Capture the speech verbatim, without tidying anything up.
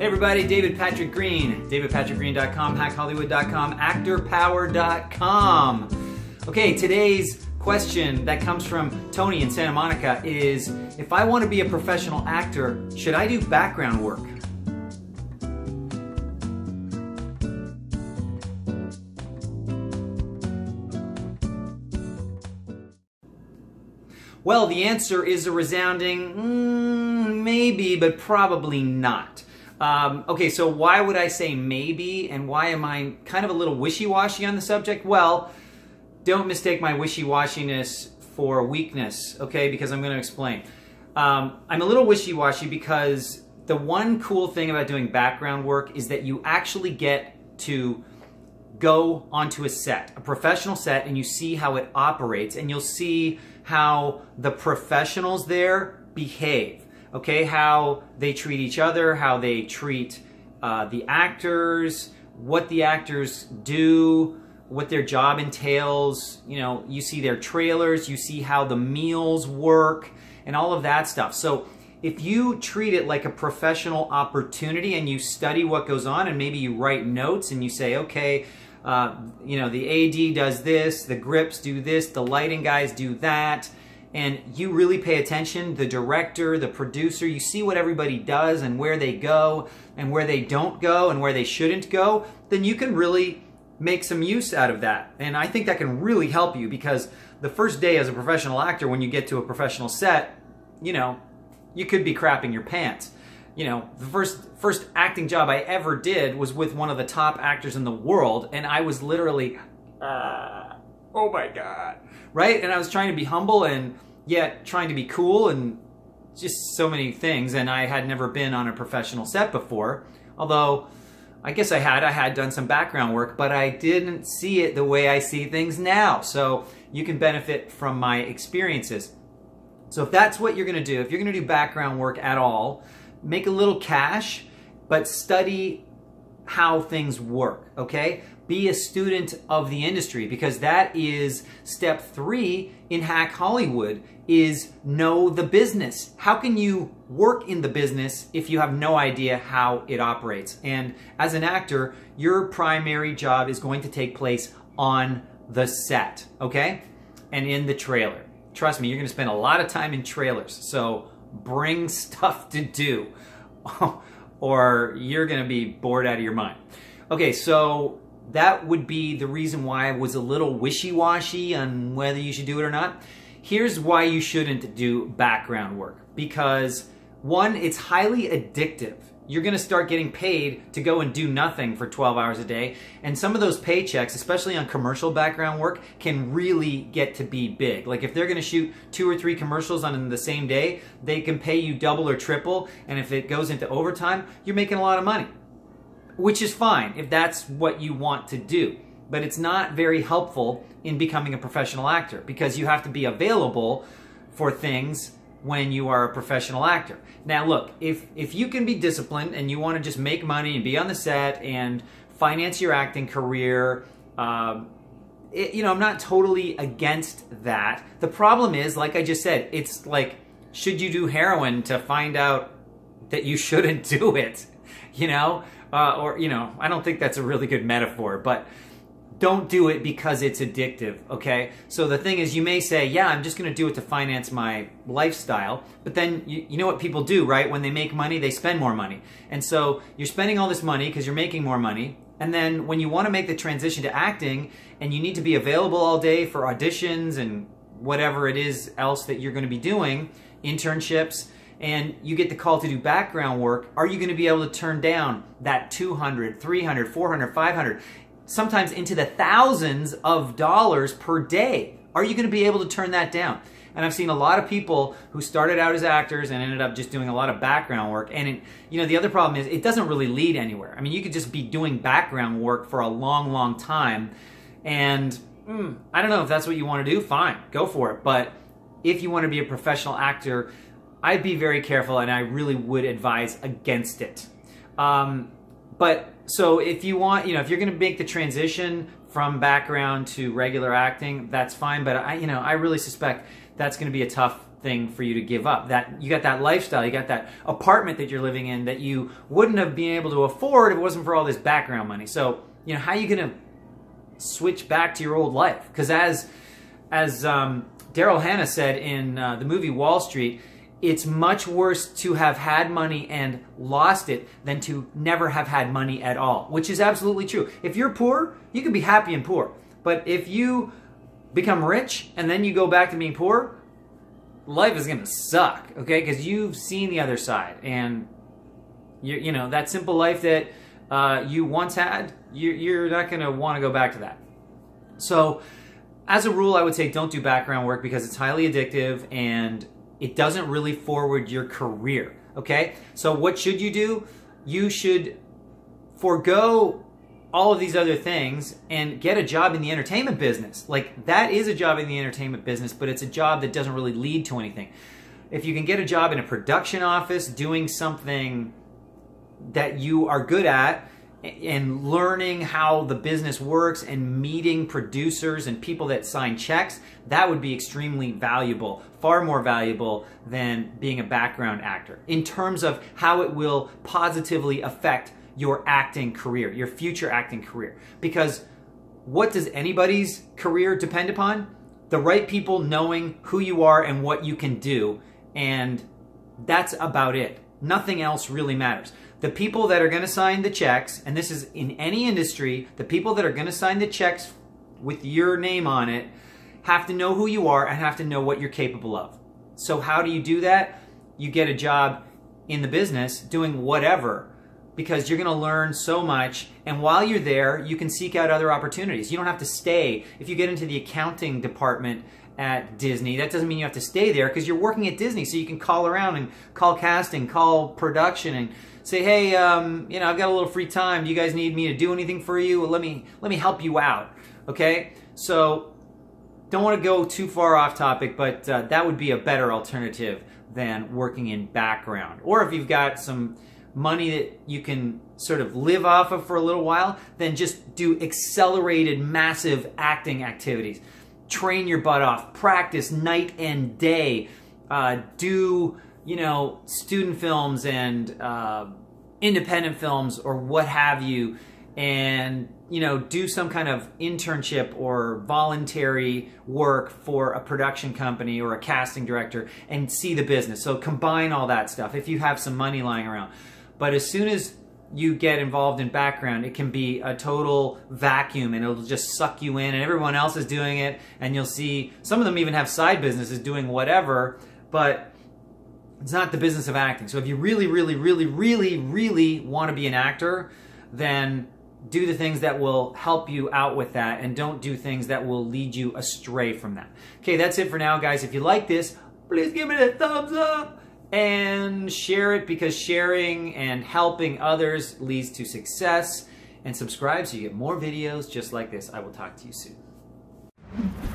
Hey everybody, David Patrick Green, david patrick green dot com, hack hollywood dot com, actor power dot com. Okay, today's question that comes from Tony in Santa Monica is, if I want to be a professional actor, should I do background work? Well, the answer is a resounding mm, maybe, but probably not. Um, okay, so why would I say maybe, and why am I kind of a little wishy-washy on the subject? Well, don't mistake my wishy-washiness for weakness, okay, because I'm going to explain. Um, I'm a little wishy-washy because the one cool thing about doing background work is that you actually get to go onto a set, a professional set, and you see how it operates, and you'll see how the professionals there behave, okay? How they treat each other, how they treat uh, the actors, what the actors do, what their job entails. You know, you see their trailers, you see how the meals work, and all of that stuff. So if you treat it like a professional opportunity and you study what goes on, and maybe you write notes and you say, okay, uh, you know, the A D does this, the grips do this, the lighting guys do that, and you really pay attention, the director, the producer, you see what everybody does and where they go and where they don't go and where they shouldn't go, then you can really make some use out of that. And I think that can really help you, because the first day as a professional actor, when you get to a professional set, you know, you could be crapping your pants. You know, the first first acting job I ever did was with one of the top actors in the world, and I was literally, uh, oh my God, right? And I was trying to be humble and yet trying to be cool and just so many things, and I had never been on a professional set before, although I guess I had. I had done some background work, but I didn't see it the way I see things now, so you can benefit from my experiences. So if that's what you're going to do, if you're going to do background work at all, make a little cash, but study how things work, okay? Be a student of the industry, because that is step three in Hack Hollywood, is know the business. How can you work in the business if you have no idea how it operates? And as an actor, your primary job is going to take place on the set, okay? And in the trailer. Trust me, you're going to spend a lot of time in trailers, so bring stuff to do or you're going to be bored out of your mind. Okay, so that would be the reason why I was a little wishy-washy on whether you should do it or not. Here's why you shouldn't do background work. Because one, it's highly addictive. You're going to start getting paid to go and do nothing for twelve hours a day. And some of those paychecks, especially on commercial background work, can really get to be big. Like if they're going to shoot two or three commercials on the same day, they can pay you double or triple. And if it goes into overtime, you're making a lot of money, which is fine if that's what you want to do. But it's not very helpful in becoming a professional actor, because you have to be available for things when you are a professional actor. Now look, if, if you can be disciplined and you want to just make money and be on the set and finance your acting career, um, it, you know, I'm not totally against that. The problem is, like I just said, it's like, should you do heroin to find out that you shouldn't do it? You know, uh, or, you know, I don't think that's a really good metaphor, but don't do it because it's addictive, okay? So the thing is, you may say, yeah, I'm just gonna do it to finance my lifestyle, but then you, you know what people do, right? When they make money, they spend more money. And so you're spending all this money because you're making more money, and then when you wanna make the transition to acting and you need to be available all day for auditions and whatever it is else that you're gonna be doing, internships, and you get the call to do background work, are you gonna be able to turn down that two hundred, three hundred, four hundred, five hundred? Sometimes into the thousands of dollars per day? Are you going to be able to turn that down? And I've seen a lot of people who started out as actors and ended up just doing a lot of background work. And it, you know, the other problem is it doesn't really lead anywhere. I mean, you could just be doing background work for a long, long time. And mm, I don't know if that's what you want to do. Fine, go for it. But if you want to be a professional actor, I'd be very careful, and I really would advise against it. Um, but so if you want, you know, if you're going to make the transition from background to regular acting, that's fine. But I, you know, I really suspect that's going to be a tough thing for you to give up. That you got that lifestyle, you got that apartment that you're living in that you wouldn't have been able to afford if it wasn't for all this background money. So, you know, how are you going to switch back to your old life? Because as as um, Daryl Hannah said in uh, the movie Wall Street, it's much worse to have had money and lost it than to never have had money at all, which is absolutely true. If you're poor, you can be happy and poor. But if you become rich and then you go back to being poor, life is going to suck, okay? Because you've seen the other side. And, you, you know, that simple life that uh, you once had, you, you're not going to want to go back to that. So, as a rule, I would say don't do background work because it's highly addictive and it doesn't really forward your career, okay? So what should you do? You should forego all of these other things and get a job in the entertainment business. Like, that is a job in the entertainment business, but it's a job that doesn't really lead to anything. If you can get a job in a production office doing something that you are good at and learning how the business works and meeting producers and people that sign checks, that would be extremely valuable, far more valuable than being a background actor in terms of how it will positively affect your acting career, your future acting career. Because what does anybody's career depend upon? The right people knowing who you are and what you can do, and that's about it. Nothing else really matters. The people that are going to sign the checks, and this is in any industry, the people that are going to sign the checks with your name on it have to know who you are and have to know what you're capable of. So how do you do that? You get a job in the business doing whatever, because you're going to learn so much, and while you're there, you can seek out other opportunities. You don't have to stay. If you get into the accounting department at Disney, that doesn't mean you have to stay there because you're working at Disney, so you can call around and call casting, call production, and say, hey, um, you know, I've got a little free time. Do you guys need me to do anything for you? Let me let me help you out, okay? So don't want to go too far off topic, but uh, that would be a better alternative than working in background. Or if you've got some money that you can sort of live off of for a little while, then just do accelerated, massive acting activities. Train your butt off, practice night and day, uh, do, you know, student films and uh, independent films or what have you, and, you know, do some kind of internship or voluntary work for a production company or a casting director and see the business. So combine all that stuff if you have some money lying around. But as soon as you get involved in background, it can be a total vacuum and it'll just suck you in, and everyone else is doing it, and you'll see some of them even have side businesses doing whatever, but it's not the business of acting. So if you really, really, really, really, really want to be an actor, then do the things that will help you out with that, and don't do things that will lead you astray from that. Okay, that's it for now, guys. If you like this, please give it a thumbs up and share it, because sharing and helping others leads to success. And subscribe so you get more videos just like this. I will talk to you soon.